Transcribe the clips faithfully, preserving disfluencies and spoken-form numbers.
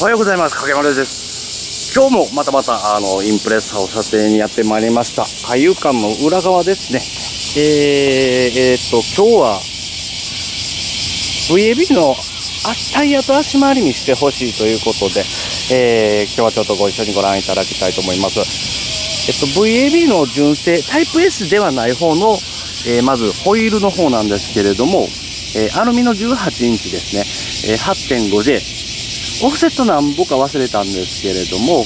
おはようございます。影丸です。今日もまたまた、あの、インプレッサーを撮影にやってまいりました。海遊館の裏側ですね。えー、えー、っと、今日は、ブイエービー のタイヤと足回りにしてほしいということで、えー、今日はちょっとご一緒にご覧いただきたいと思います。えっと、ブイエービー の純正、タイプ エス ではない方の、えー、まずホイールの方なんですけれども、えー、アルミのじゅうはちインチですね、えー、はちてんごジェイ。オフセットなんぼか忘れたんですけれども、え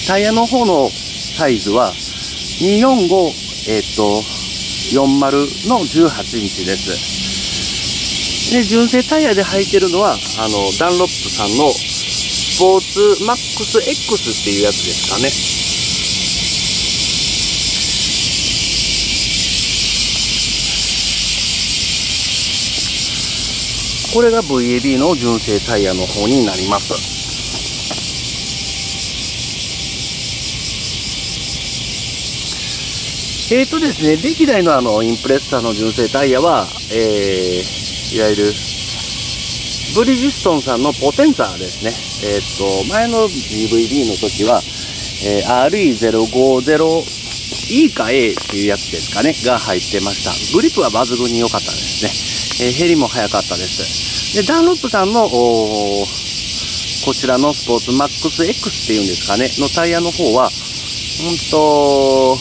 ー、タイヤの方のサイズはにひゃくよんじゅうご、えっと、よんじゅうのじゅうはちインチです。で、純正タイヤで履いてるのは、あの、ダンロップさんのスポーツマックス エックス っていうやつですかね。これが ブイエービー の純正タイヤの方になります。えーとですね、歴代のあの、インプレッサーの純正タイヤは、えー、いわゆるブリヂストンさんのポテンツァーですね。えー、っと前の ブイブイディー の時は、えー、アールイーゼロごゼロイー か エー っていうやつですかねが入ってました。グリップは抜群に良かったですね。えー、ヘリも速かったです。でダンロップさんのこちらのスポーツマックス エックス っていうんですかねのタイヤの方は、うんと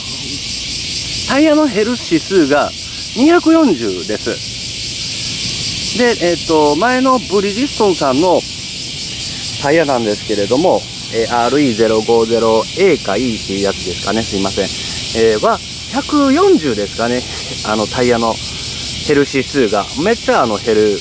タイヤのヘルス指数がにひゃくよんじゅうです。で、えっ、ー、と、前のブリヂストンさんのタイヤなんですけれども、えー、アールイーゼロごゼロエー か イー っていうやつですかね、すいません。えー、は、ひゃくよんじゅうですかね、あのタイヤの減る指数が。めっちゃあの減る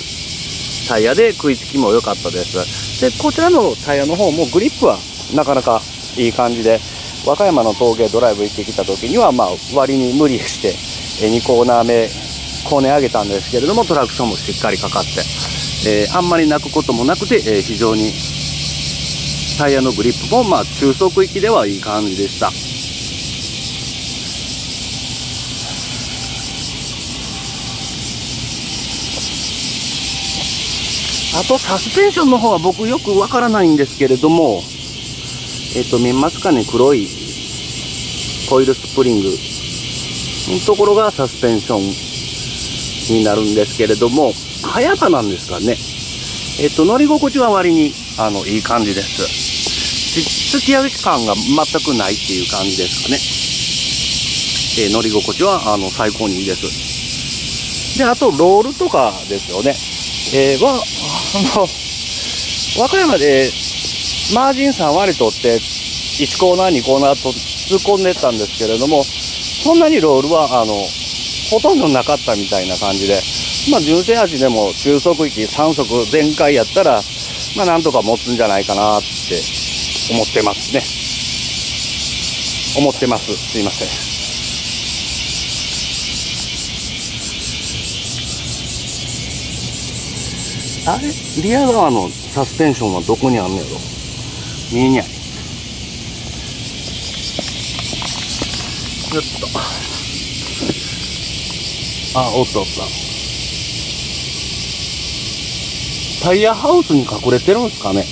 タイヤで食いつきも良かったです。で、こちらのタイヤの方もグリップはなかなかいい感じで、和歌山の峠ドライブ行ってきた時には、まあ、割に無理して、えー、にコーナーめ、コーネ上げたんですけれども、トラクションもしっかりかかって、えー、あんまり泣くこともなくて、えー、非常にタイヤのグリップも、まあ、中速域ではいい感じでした。あとサスペンションの方は僕よくわからないんですけれども、えっと見えますかね、黒いコイルスプリングのところがサスペンションになるんですけれども、早場なんですかね。えっと乗り心地は割にあのいい感じです。突き上げ感が全くないっていう感じですかね。えー、乗り心地はあの最高にいいです。で、あとロールとかですよね。えー、はあの和歌山でマージンさんわり取っていちコーナーにコーナーと突っ込んでったんですけれども、そんなにロールはあのほとんどなかったみたいな感じで、まあ、純正味でも中速域さんそく全開やったら、まあ、なんとか持つんじゃないかなって思ってますね。思ってます。すいません。あれリア側のサスペンションはどこにあんのやろ、見えにゃい。よっと。あ、おったおった。タイヤハウスに隠れてるんですかね。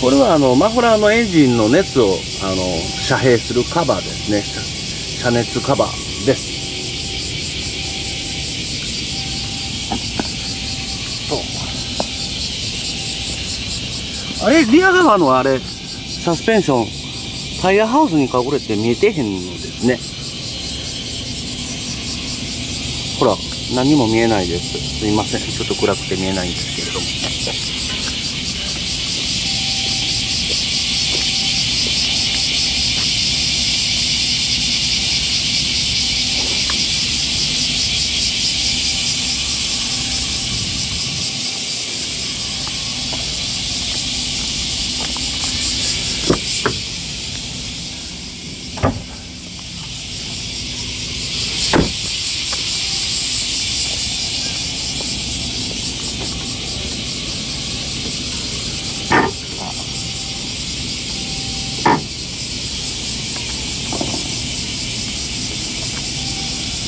これはあのマフラーのエンジンの熱をあの遮蔽するカバーですね。遮熱カバーです。あれリア側のあれサスペンションタイヤハウスに隠れて見えてへんのですね。ほら何も見えないです。すいません、ちょっと暗くて見えないんですけれども、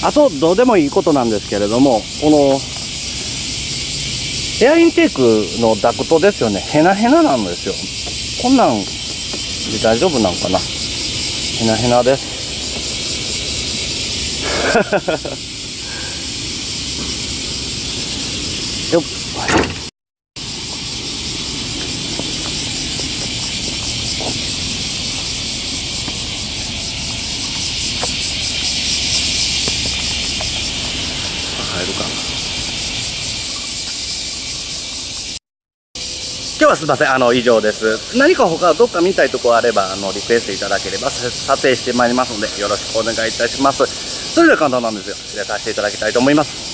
あとどうでもいいことなんですけれども、このエアインテークのダクトですよね、ヘナヘナなんですよ。こんなんで大丈夫なんかな、ヘナヘナですよっ、入るかな。今日はすみません、あの以上です。何か他どっか見たいとこあれば、あのリクエストいただければ撮影してまいりますので、よろしくお願いいたします。それでは簡単なんですよ、失礼させていただきたいと思います。